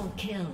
Double kill.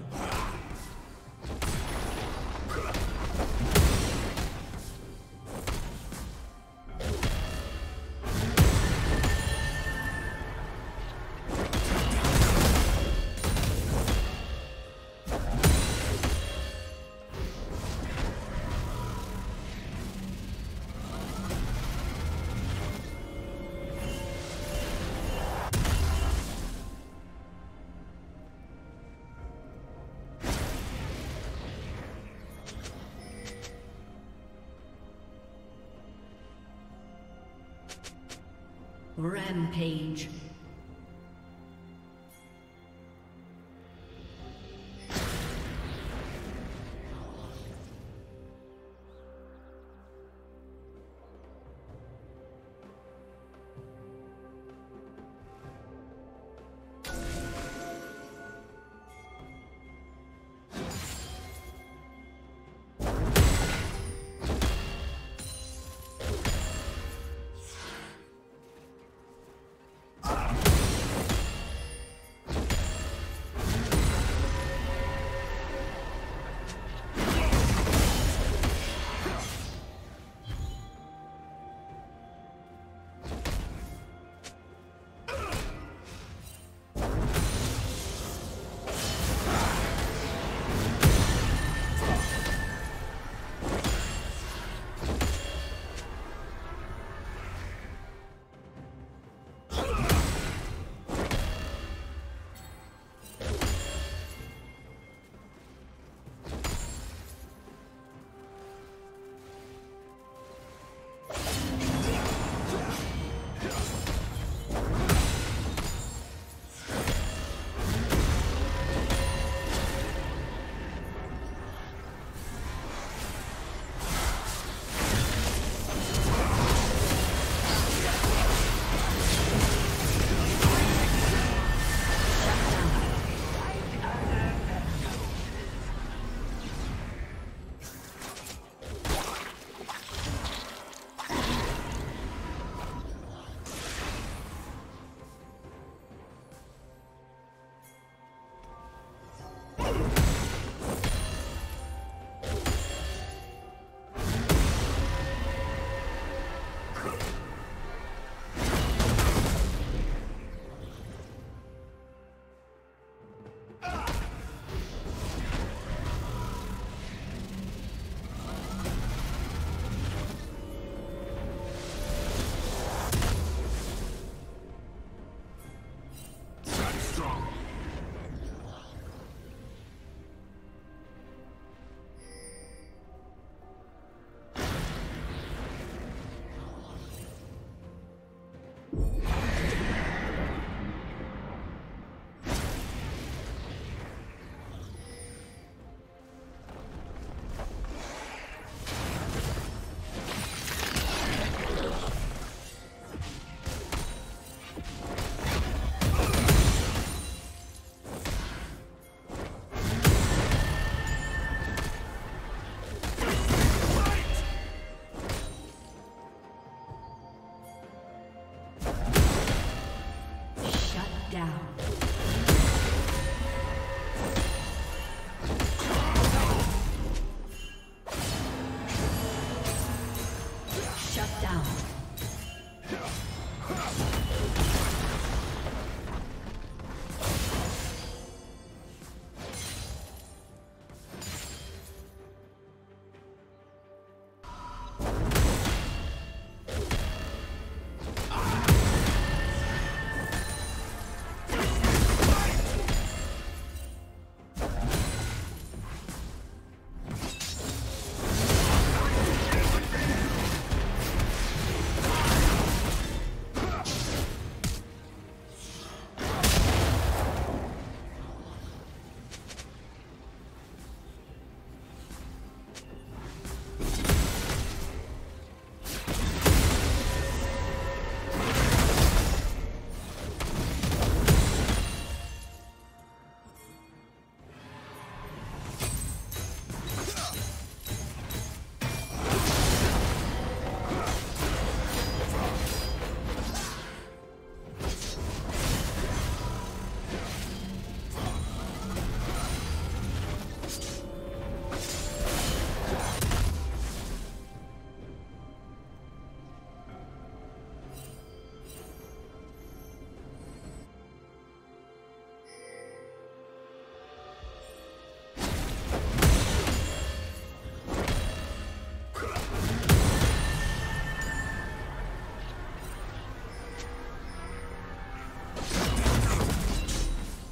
Rampage.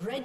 Red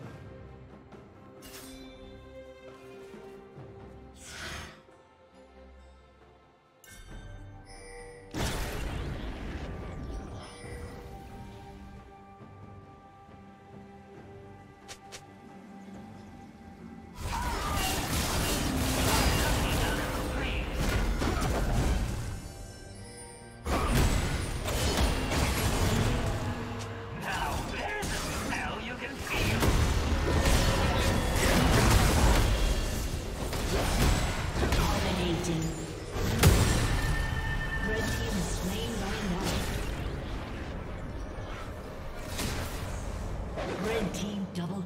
Double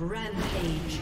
Rampage.